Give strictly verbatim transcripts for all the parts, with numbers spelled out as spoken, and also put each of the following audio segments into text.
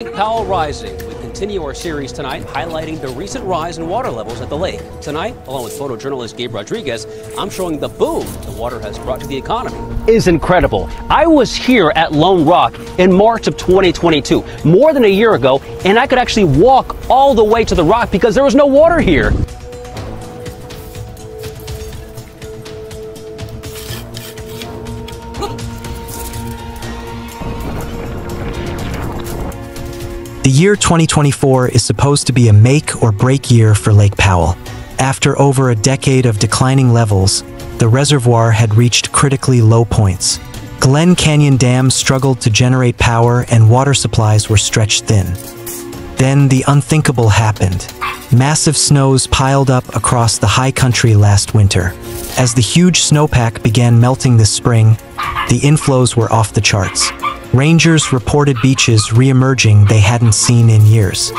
Lake Powell Rising. We continue our series tonight highlighting the recent rise in water levels at the lake. Tonight, along with photojournalist Gabe Rodriguez, I'm showing the boom the water has brought to the economy. Is incredible. I was here at Lone Rock in March of twenty twenty-two, more than a year ago, and I could actually walk all the way to the rock because there was no water here. The year twenty twenty-four is supposed to be a make or break year for Lake Powell. After over a decade of declining levels, the reservoir had reached critically low points. Glen Canyon Dam struggled to generate power and water supplies were stretched thin. Then the unthinkable happened. Massive snows piled up across the high country last winter. As the huge snowpack began melting this spring, the inflows were off the charts. Rangers reported beaches re-emerging they hadn't seen in years.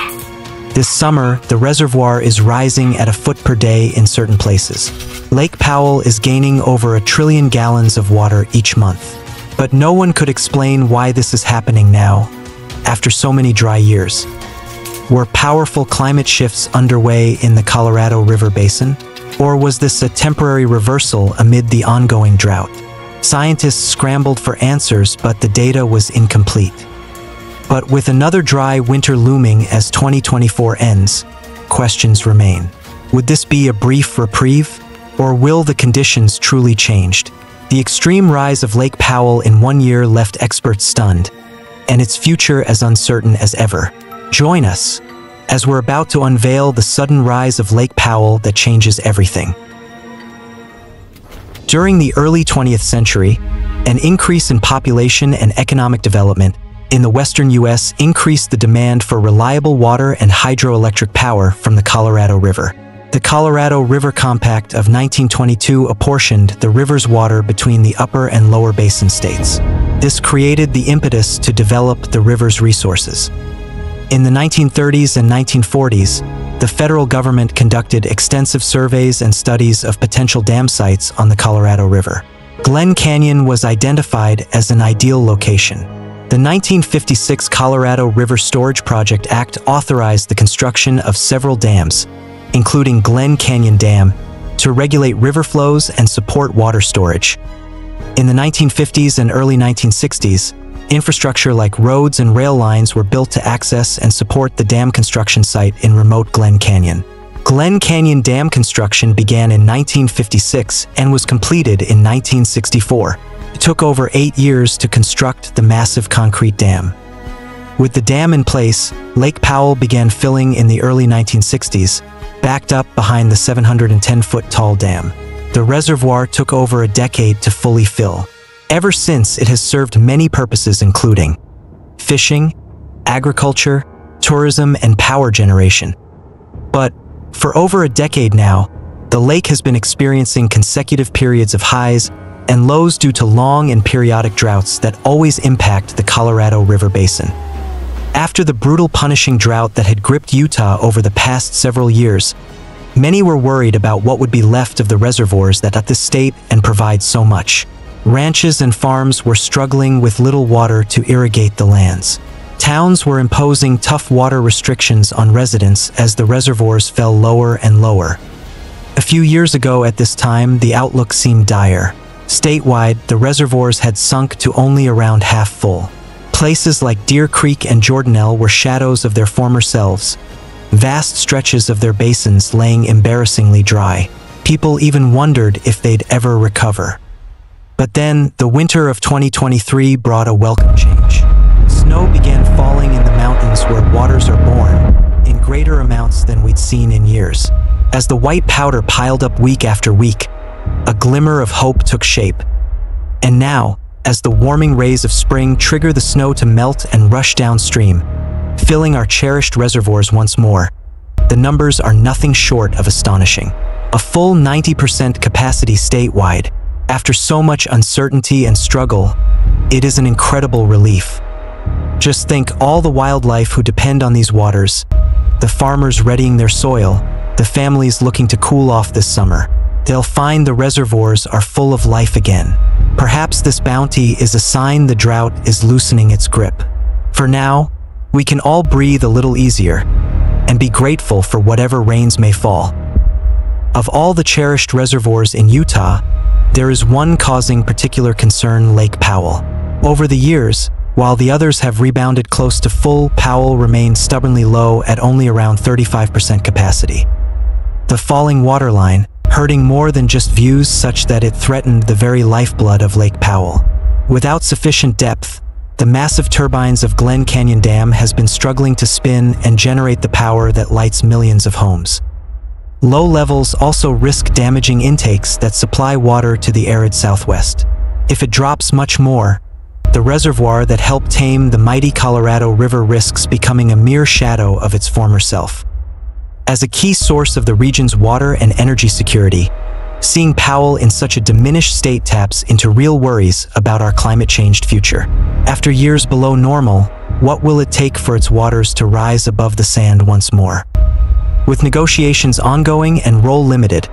This summer, the reservoir is rising at a foot per day in certain places. Lake Powell is gaining over a trillion gallons of water each month. But no one could explain why this is happening now, after so many dry years. Were powerful climate shifts underway in the Colorado River Basin? Or was this a temporary reversal amid the ongoing drought? Scientists scrambled for answers, but the data was incomplete. But with another dry winter looming as twenty twenty-four ends, questions remain. Would this be a brief reprieve, or will the conditions truly change? The extreme rise of Lake Powell in one year left experts stunned, and its future as uncertain as ever. Join us as we're about to unveil the sudden rise of Lake Powell that changes everything. During the early twentieth century, an increase in population and economic development in the western U S increased the demand for reliable water and hydroelectric power from the Colorado River. The Colorado River Compact of nineteen twenty-two apportioned the river's water between the upper and lower basin states. This created the impetus to develop the river's resources. In the nineteen thirties and nineteen forties, the federal government conducted extensive surveys and studies of potential dam sites on the Colorado River. Glen Canyon was identified as an ideal location. The nineteen fifty-six Colorado River Storage Project Act authorized the construction of several dams, including Glen Canyon Dam, to regulate river flows and support water storage. In the nineteen fifties and early nineteen sixties, infrastructure like roads and rail lines were built to access and support the dam construction site in remote Glen Canyon. Glen Canyon Dam construction began in nineteen fifty-six and was completed in nineteen sixty-four. It took over eight years to construct the massive concrete dam. With the dam in place, Lake Powell began filling in the early nineteen sixties, backed up behind the seven hundred ten foot tall dam. The reservoir took over a decade to fully fill. Ever since, it has served many purposes including fishing, agriculture, tourism, and power generation. But for over a decade now, the lake has been experiencing consecutive periods of highs and lows due to long and periodic droughts that always impact the Colorado River Basin. After the brutal, punishing drought that had gripped Utah over the past several years, many were worried about what would be left of the reservoirs that at this state and provide so much. Ranches and farms were struggling with little water to irrigate the lands. Towns were imposing tough water restrictions on residents as the reservoirs fell lower and lower. A few years ago at this time, the outlook seemed dire. Statewide, the reservoirs had sunk to only around half full. Places like Deer Creek and Jordanelle were shadows of their former selves, vast stretches of their basins laying embarrassingly dry. People even wondered if they'd ever recover. But then, the winter of twenty twenty-three brought a welcome change. Snow began falling in the mountains where waters are born, in greater amounts than we'd seen in years. As the white powder piled up week after week, a glimmer of hope took shape. And now, as the warming rays of spring trigger the snow to melt and rush downstream, filling our cherished reservoirs once more, the numbers are nothing short of astonishing. A full ninety percent capacity statewide. After so much uncertainty and struggle, it is an incredible relief. Just think all the wildlife who depend on these waters, the farmers readying their soil, the families looking to cool off this summer. They'll find the reservoirs are full of life again. Perhaps this bounty is a sign the drought is loosening its grip. For now, We can all breathe a little easier and be grateful for whatever rains may fall. Of all the cherished reservoirs in Utah, there is one causing particular concern: Lake Powell. Over the years, while the others have rebounded close to full, Powell remains stubbornly low at only around thirty-five percent capacity. The falling waterline, hurting more than just views, such that it threatened the very lifeblood of Lake Powell. Without sufficient depth, the massive turbines of Glen Canyon Dam has been struggling to spin and generate the power that lights millions of homes. Low levels also risk damaging intakes that supply water to the arid Southwest. If it drops much more, the reservoir that helped tame the mighty Colorado River risks becoming a mere shadow of its former self. As a key source of the region's water and energy security, seeing Powell in such a diminished state taps into real worries about our climate-changed future. After years below normal, what will it take for its waters to rise above the sand once more? With negotiations ongoing and roll limited,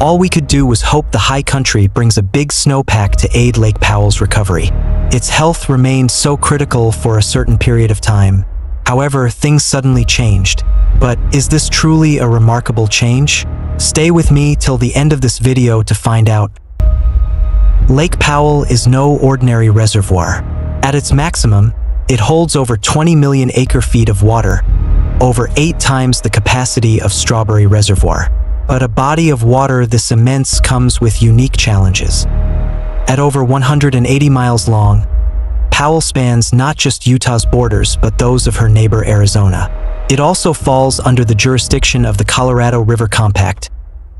all we could do was hope the high country brings a big snowpack to aid Lake Powell's recovery. Its health remained so critical for a certain period of time. However, things suddenly changed. But is this truly a remarkable change? Stay with me till the end of this video to find out. Lake Powell is no ordinary reservoir. At its maximum, it holds over twenty million acre-feet of water, over eight times the capacity of Strawberry Reservoir. But a body of water this immense comes with unique challenges. At over one hundred eighty miles long, Powell spans not just Utah's borders but those of her neighbor Arizona. It also falls under the jurisdiction of the Colorado River Compact,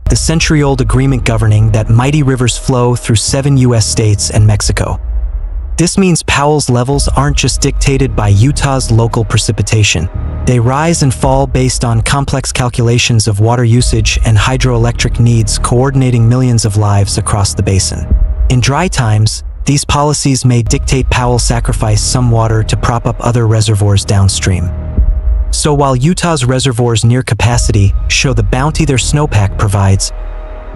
the century-old agreement governing that mighty rivers flow through seven U S states and Mexico. This means Powell's levels aren't just dictated by Utah's local precipitation. They rise and fall based on complex calculations of water usage and hydroelectric needs, coordinating millions of lives across the basin. In dry times, these policies may dictate Powell sacrifice some water to prop up other reservoirs downstream. So while Utah's reservoirs near capacity show the bounty their snowpack provides,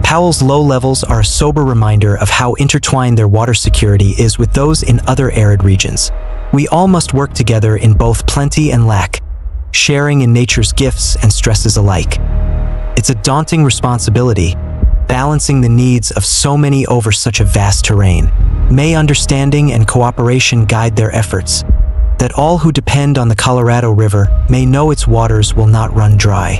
Powell's low levels are a sober reminder of how intertwined their water security is with those in other arid regions. We all must work together in both plenty and lack, sharing in nature's gifts and stresses alike. It's a daunting responsibility, balancing the needs of so many over such a vast terrain. May understanding and cooperation guide their efforts, that all who depend on the Colorado River may know its waters will not run dry.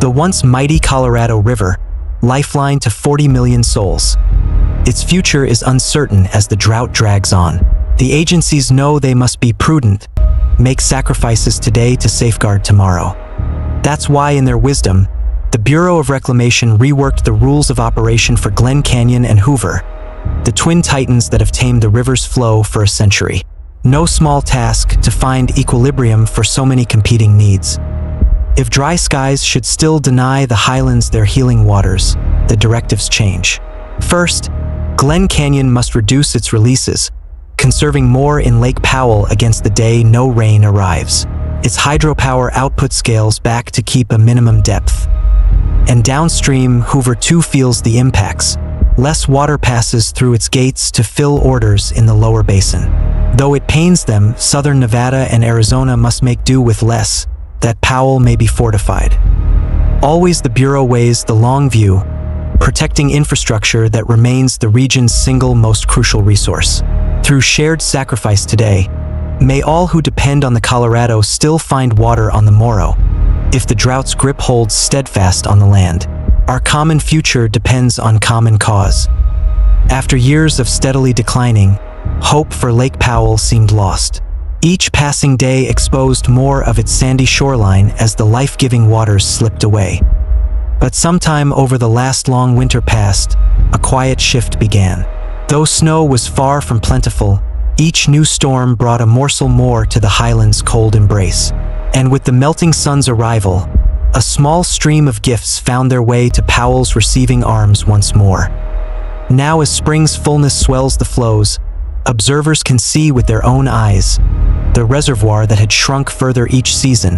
The once mighty Colorado River, lifeline to forty million souls, its future is uncertain as the drought drags on. The agencies know they must be prudent, make sacrifices today to safeguard tomorrow. That's why, in their wisdom, the Bureau of Reclamation reworked the rules of operation for Glen Canyon and Hoover, the twin titans that have tamed the river's flow for a century. No small task to find equilibrium for so many competing needs. If dry skies should still deny the highlands their healing waters, the directives change. First, Glen Canyon must reduce its releases, conserving more in Lake Powell against the day no rain arrives. Its hydropower output scales back to keep a minimum depth. And downstream, Hoover too feels the impacts. Less water passes through its gates to fill orders in the lower basin. Though it pains them, southern Nevada and Arizona must make do with less, that Powell may be fortified. Always the Bureau weighs the long view, protecting infrastructure that remains the region's single most crucial resource. Through shared sacrifice today, may all who depend on the Colorado still find water on the morrow, if the drought's grip holds steadfast on the land. Our common future depends on common cause. After years of steadily declining, hope for Lake Powell seemed lost. Each passing day exposed more of its sandy shoreline as the life-giving waters slipped away. But sometime over the last long winter past, a quiet shift began. Though snow was far from plentiful, each new storm brought a morsel more to the highlands' cold embrace. And with the melting sun's arrival, a small stream of gifts found their way to Powell's receiving arms once more. Now, as spring's fullness swells the flows, observers can see with their own eyes, the reservoir that had shrunk further each season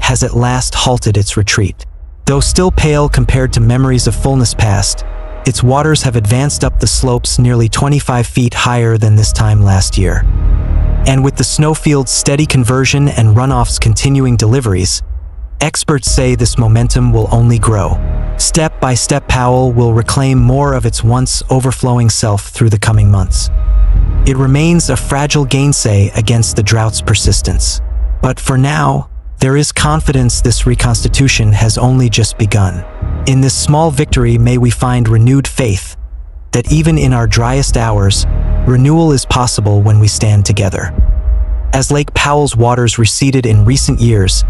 has at last halted its retreat. Though still pale compared to memories of fullness past, its waters have advanced up the slopes nearly twenty-five feet higher than this time last year. And with the snowfield's steady conversion and runoff's continuing deliveries, experts say this momentum will only grow. Step by step, Powell will reclaim more of its once overflowing self through the coming months. It remains a fragile gainsay against the drought's persistence. But for now, there is confidence this reconstitution has only just begun. In this small victory, may we find renewed faith that even in our driest hours, renewal is possible when we stand together. As Lake Powell's waters receded in recent years,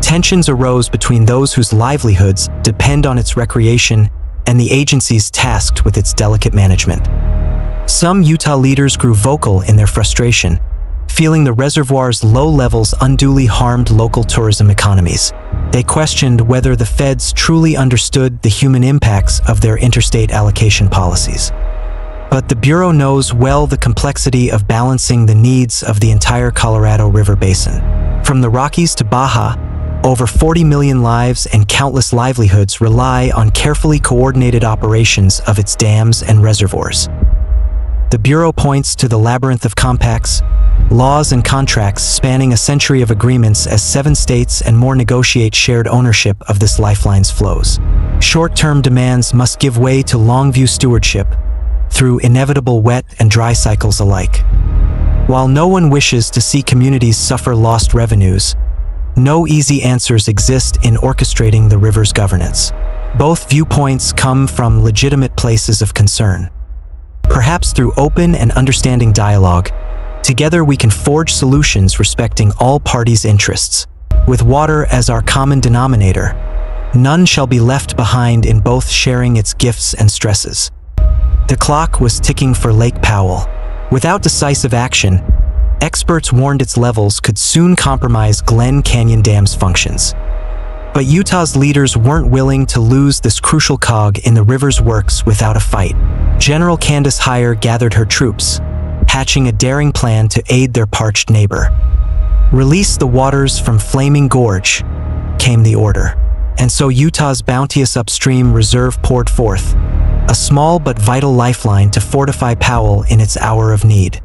tensions arose between those whose livelihoods depend on its recreation and the agencies tasked with its delicate management. Some Utah leaders grew vocal in their frustration, feeling the reservoir's low levels unduly harmed local tourism economies. They questioned whether the feds truly understood the human impacts of their interstate allocation policies. But the Bureau knows well the complexity of balancing the needs of the entire Colorado River Basin. From the Rockies to Baja, over forty million lives and countless livelihoods rely on carefully coordinated operations of its dams and reservoirs. The Bureau points to the labyrinth of compacts, laws and contracts spanning a century of agreements as seven states and more negotiate shared ownership of this lifeline's flows. Short-term demands must give way to long-view stewardship through inevitable wet and dry cycles alike. While no one wishes to see communities suffer lost revenues, no easy answers exist in orchestrating the river's governance. Both viewpoints come from legitimate places of concern. Perhaps through open and understanding dialogue, together we can forge solutions respecting all parties' interests. With water as our common denominator, none shall be left behind in both sharing its gifts and stresses. The clock was ticking for Lake Powell. Without decisive action, experts warned its levels could soon compromise Glen Canyon Dam's functions. But Utah's leaders weren't willing to lose this crucial cog in the river's works without a fight. General Candace Heyer gathered her troops, hatching a daring plan to aid their parched neighbor. Release the waters from Flaming Gorge, came the order. And so Utah's bounteous upstream reserve poured forth, a small but vital lifeline to fortify Powell in its hour of need.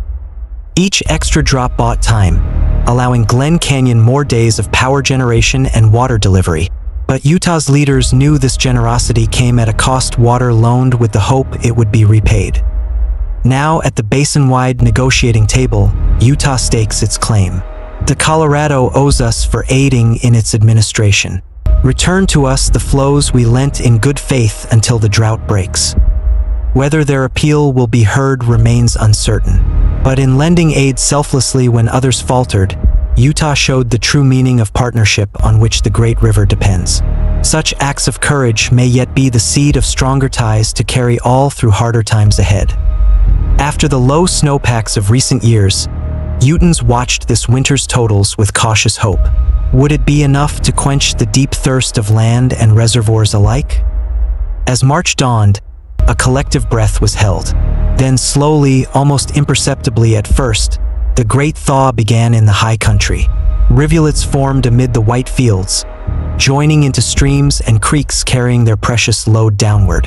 Each extra drop bought time, allowing Glen Canyon more days of power generation and water delivery. But Utah's leaders knew this generosity came at a cost, water loaned with the hope it would be repaid. Now, at the basin-wide negotiating table, Utah stakes its claim. The Colorado owes us for aiding in its administration. Return to us the flows we lent in good faith until the drought breaks. Whether their appeal will be heard remains uncertain. But in lending aid selflessly when others faltered, Utah showed the true meaning of partnership on which the great river depends. Such acts of courage may yet be the seed of stronger ties to carry all through harder times ahead. After the low snowpacks of recent years, Utahns watched this winter's totals with cautious hope. Would it be enough to quench the deep thirst of land and reservoirs alike? As March dawned, a collective breath was held. Then slowly, almost imperceptibly at first, the great thaw began in the high country. Rivulets formed amid the white fields, joining into streams and creeks carrying their precious load downward.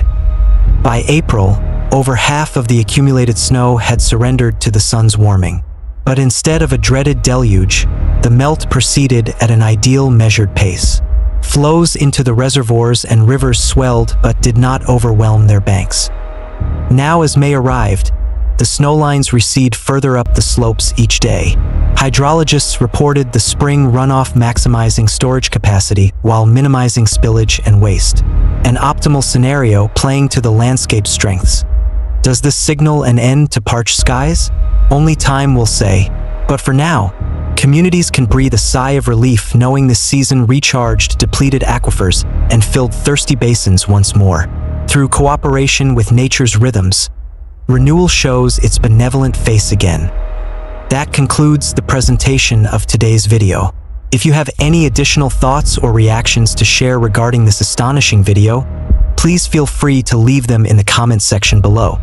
By April, over half of the accumulated snow had surrendered to the sun's warming. But instead of a dreaded deluge, the melt proceeded at an ideal measured pace. Flows into the reservoirs and rivers swelled but did not overwhelm their banks. Now, as May arrived, the snowlines recede further up the slopes each day. Hydrologists reported the spring runoff maximizing storage capacity while minimizing spillage and waste, an optimal scenario playing to the landscape's strengths. Does this signal an end to parched skies? Only time will say. But for now, communities can breathe a sigh of relief knowing this season recharged depleted aquifers and filled thirsty basins once more. Through cooperation with nature's rhythms, renewal shows its benevolent face again. That concludes the presentation of today's video. If you have any additional thoughts or reactions to share regarding this astonishing video, please feel free to leave them in the comments section below.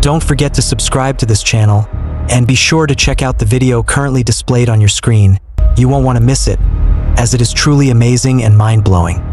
Don't forget to subscribe to this channel, and be sure to check out the video currently displayed on your screen. You won't want to miss it, as it is truly amazing and mind-blowing.